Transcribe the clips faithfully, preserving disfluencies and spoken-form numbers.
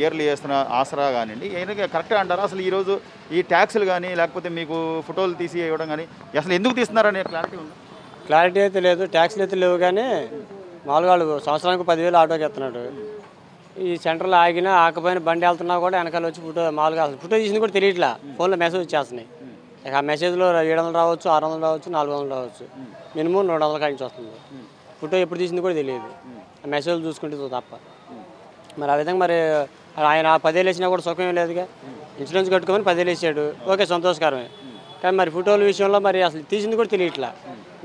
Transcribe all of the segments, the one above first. Yearly చేస్తున్న ఆసరా కానిండి ఏనక correct అంటారా అసలు ఈ రోజు ఈ ట్యాక్సులు గాని లేకపోతే మీకు ఫోటోలు తీసి ఇవ్వడం గాని అసలు ఎందుకు తీస్తున్నారనే క్లారిటీ ఉందా? క్లారిటీ అయితే లేదు, ట్యాక్సులు అయితే లేవు కానీ మాల్గాళ్ళు సంవత్సరానికి పది వేలు ఆటోకి ఎత్తున్నారు. ఈ సెంటర్లో ఆగినా ఆకపోయిన బండి వెళ్తున్నా కూడా వెనకాల వచ్చి ఫోటో మాల్గా అసలు ఫోటో తీసింది కూడా తెలియట్లా, ఫోన్లో మెసేజ్ వచ్చేస్తున్నాయి. ఆ మెసేజ్లో ఏడు వందలు రావచ్చు, ఆరు వందలు రావచ్చు, నాలుగు వందలు రావచ్చు, మినిమం రెండు వందల కాడి నుంచి వస్తుంది. ఫోటో ఎప్పుడు తీసింది కూడా తెలియదు, ఆ మెసేజ్లు చూసుకుంటే తప్ప. మరి ఆ విధంగా మరి ఆయన పదేళ్ళు వేసినా కూడా సుఖం లేదుగా, ఇన్సూరెన్స్ కట్టుకొని పదేళ్ళు వేసాడు, ఓకే సంతోషకరమే. కానీ మరి ఫోటోల విషయంలో మరి అసలు తీసింది కూడా తెలియట్లా,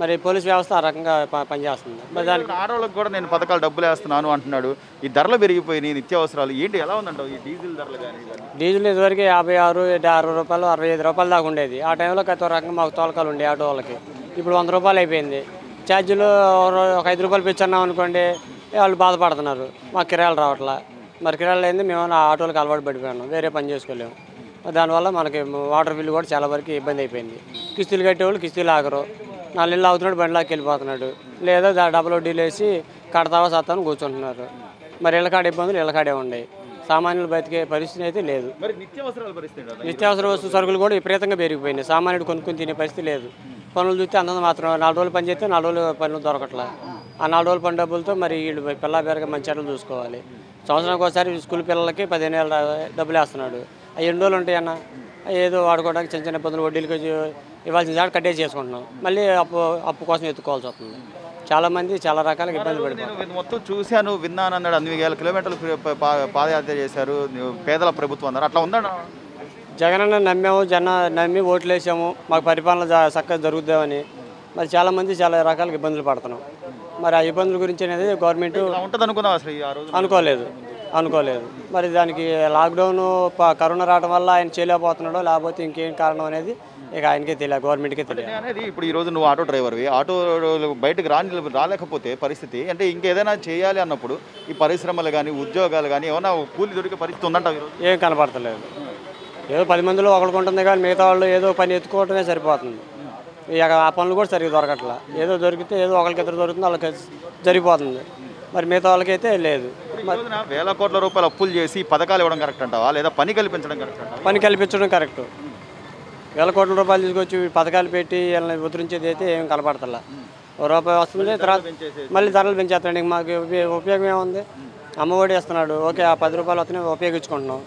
మరి పోలీస్ వ్యవస్థ ఆ రకంగా పనిచేస్తుంది. మరి దానికి ఆడవాళ్ళకి కూడా నేను పథకాలు డబ్బులు వేస్తున్నాను అంటున్నాడు, ఈ ధరలు పెరిగిపోయినాయి నిత్యావసరాలు ఏంటి ఎలా ఉందంటావు? ఈ డీజిల్ ధరలు కానీ డీజిల్ ఇదివరకు యాభై ఆరు అరవై రూపాయలు అరవై ఐదు రూపాయలు దాకా ఉండేది. ఆ టైంలో గత రకంగా మాకు తోలకాలు ఉండే ఆటో వాళ్ళకి, ఇప్పుడు వంద రూపాయలు అయిపోయింది. ఛార్జీలు ఒక ఐదు రూపాయలు పెంచున్నాం అనుకోండి, వాళ్ళు బాధపడుతున్నారు, మాకు కిరాయిలు రావట్లా. మరి కిరాయిలు అయింది మేమైనా ఆటోలకు అలవాటు పడిపోయాము, వేరే పని చేసుకోలేము. దానివల్ల మనకి వాటర్ బిల్లు కూడా చాలా వరకు ఇబ్బంది అయిపోయింది. కిస్తీలు కట్టేవాళ్ళు కిస్తీలు ఆగరు, నాలుగు ఇళ్ళు అవుతున్నాడు బండిలాకి వెళ్ళిపోతున్నాడు, లేదా డబల్ వడ్డీలు వేసి కడతావా సత్తాను కూర్చుంటున్నారు. మరి ఇళ్ళకాడ ఇబ్బందులు ఇళ్ళకాడే ఉన్నాయి, సామాన్యులు బతికే పరిస్థితి అయితే లేదు. మరి నిత్యావసర వస్తు సరుకులు కూడా విపరీతంగా పెరిగిపోయింది, సామాన్యుడు కొనుక్కుని తినే పరిస్థితి లేదు. పనులు చూస్తే అంత మాత్రం నాలుగు రోజులు పని చేస్తే నాలుగు రోజులు పనులు దొరకట్లా. ఆ నాలుగు రోజుల పని డబ్బులతో మరి వీళ్ళు పిల్ల పేరుగా మంచి అడ్డలు చూసుకోవాలి. సంవత్సరానికి ఒకసారి స్కూల్ పిల్లలకి పదిహేను వేల డబ్బులు వేస్తున్నాడు, అవి ఎన్ని రోజులు ఉంటాయన్న ఏదో వాడుకోవడానికి చిన్న చిన్న పనులు వడ్డీలకి ఇవ్వాల్సిన జాగ్రత్త కట్టేసి చేసుకుంటున్నాం. మళ్ళీ అప్పు అప్పు కోసం ఎత్తుకోవాల్సి వస్తుంది. చాలామంది చాలా రకాల ఇబ్బందులు పడిపోయారు. మొత్తం చూశాను విన్నాను అన్నాడు, అన్ని వేల కిలోమీటర్లు పాదయాత్ర చేశారు, పేదల ప్రభుత్వం అన్నారు, అట్లా ఉందా? జగన్ అన్న నమ్మాము, జన నమ్మి ఓట్లు వేసాము, మాకు పరిపాలన చక్కగా జరుగుద్దామని. మరి చాలామంది చాలా రకాల ఇబ్బందులు పడుతున్నాం. మరి ఆ ఇబ్బందుల గురించి అనేది గవర్నమెంట్ ఉంటుంది అనుకున్నాం, అసలు అనుకోలేదు అనుకోలేదు మరి దానికి లాక్డౌన్ కరోనా రావడం వల్ల ఆయన చేయలేకపోతున్నాడో లేకపోతే ఇంకేం కారణం అనేది ఇక ఆయనకే తెలియదు, గవర్నమెంట్కే తెలియదు. ఇప్పుడు ఈరోజు నువ్వు ఆటో డ్రైవర్వి, ఆటో బయటకు రాని రాలేకపోతే పరిస్థితి అంటే ఇంకేదైనా చేయాలి అన్నప్పుడు ఈ పరిశ్రమలు కానీ ఉద్యోగాలు కానీ ఏమైనా కూలి దొరికే పరిస్థితి ఉందంట? ఏం కనపడతలేదు, ఏదో పది మందిలో ఒకరికి ఉంటుంది కానీ మిగతా వాళ్ళు ఏదో పని ఎత్తుకోవటమే సరిపోతుంది. ఇక ఆ పనులు కూడా సరిగ్గా దొరకట్లా, ఏదో దొరికితే ఏదో ఒకరికి ఇద్దరు దొరుకుతుంది, వాళ్ళకి జరిగిపోతుంది. మరి మిగతా వాళ్ళకైతే లేదు. వేల కోట్ల రూపాయలు అప్పులు చేసి పథకాలు ఇవ్వడం కరెక్ట్ అంటావా లేదా పని కల్పించడం కరెక్ట్ అంటావా? పని కల్పించడం కరెక్ట్. వేల కోట్ల రూపాయలు తీసుకొచ్చి పథకాలు పెట్టి వీళ్ళని ఉద్ధరించేది అయితే ఏం కనపడతలా. ఒక రూపాయి వస్తుంది తర్వాత మళ్ళీ ధరలు పెంచేస్తాడు, ఇంక మాకు ఉపయోగం ఏముంది? అమ్మఒడి వేస్తున్నాడు, ఓకే ఆ పది రూపాయలు వస్తేనే ఉపయోగించుకుంటున్నాం.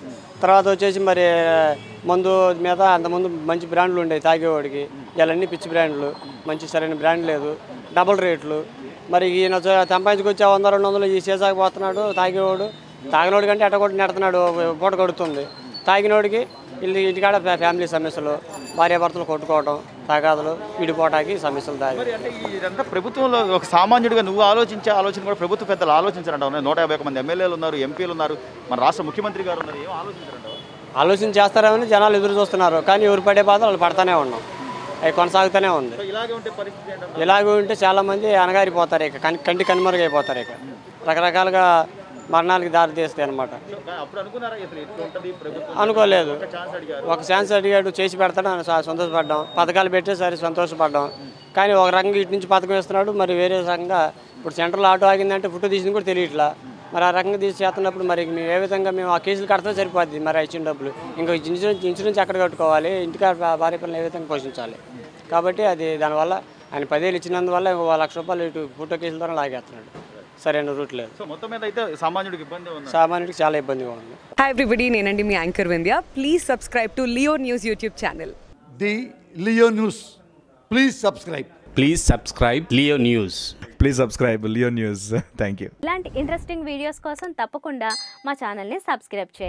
తర్వాత వచ్చేసి మరి మందు మీద అంతకుముందు మంచి బ్రాండ్లు ఉండేవి తాగేవాడికి, ఇవన్నీ పిచ్చి బ్రాండ్లు, మంచి సరైన బ్రాండ్ లేదు, డబల్ రేట్లు. మరి ఈయన సంపాదించుకొచ్చే వంద రెండు వందలు ఈ సీసాకి పోతున్నాడు తాగేవాడు, తాగినోడి కంటే ఎట్టగొట్టి నెడుతున్నాడు, పూట గడుతుంది. తాగినోడికి ఇల్లు ఇంటికాడ ఫ్యామిలీ సమస్యలు, భార్యాభర్తలు కొట్టుకోవడం, తగాదులు, విడిపోవటానికి సమస్యలు దారి. ఇదంతా ప్రభుత్వంలో ఒక సామాన్యుడిగా నువ్వు ఆలోచించే ఆలోచన కూడా ప్రభుత్వ పెద్దలు ఆలోచించారంట. నూట యాభై ఒక్క మంది ఎమ్మెల్యేలు ఉన్నారు, ఎంపీలు ఉన్నారు, మన రాష్ట్ర ముఖ్యమంత్రి గారు ఉన్నారు, ఏం ఆలోచించారంట? ఆలోచన చేస్తారని జనాలు ఎదురు చూస్తున్నారు కానీ ఎవరు పడే బాధ వాళ్ళు పడతానే ఉన్నాం, అవి కొనసాగుతూనే ఉంది. ఇలాగే ఉంటే చాలామంది అనగారిపోతారు, ఇక కన్ కంటి కనుమరుగైపోతారు, ఇక రకరకాలుగా మరణాలకు దారి తీస్తాయి అనమాట. అనుకోలేదు, ఒక ఛాన్స్ అడిగాడు చేసి పెడతాడు అని సంతోషపడ్డాం, పథకాలు పెట్టేసరి సంతోషపడ్డాం. కానీ ఒక రకంగా ఇటు నుంచి పథకం ఇస్తున్నాడు, మరి వేరే రకంగా ఇప్పుడు సెంట్రల్ ఆటో ఆగిందంటే ఫోటో తీసింది కూడా తెలియట్లా. మరి ఆ రకంగా తీసి చేస్తున్నప్పుడు మరి మేము ఏ విధంగా మేము ఆ కేసులు కడితే సరిపోద్ది, మరి ఇచ్చిన డబ్బులు ఇంకా ఇన్సూరెన్స్ ఇన్సూరెన్స్ ఎక్కడ కట్టుకోవాలి, ఇంటికా భార్య పిల్లలు ఏ విధంగా పోషించాలి? కాబట్టి అది దానివల్ల ఆయన పదేళ్ళు ఇచ్చినందువల్ల ఒక లక్ష రూపాయలు ఇటు ఫోటో కేసుల ద్వారా లాగేస్తున్నాడు, సరైన రూట్ లేదు. సో మొత్తం మీద అయితే సామాన్యుడికి ఇబ్బంది ఉంది, సామాన్యుడికి చాలా ఇబ్బందిగా ఉంది. హాయ్ ఎవ్రీబడీ, నేనండి మీ anchor Vindhya. Please subscribe to Leo news YouTube channel. The Leo news please subscribe. Please subscribe Leo news. Please subscribe Leo news. Thank you. ఇలాంటి ఇంట్రెస్టింగ్ వీడియోస్ కోసం తప్పకుండా మా ఛానల్ని సబ్స్క్రైబ్ చేయండి.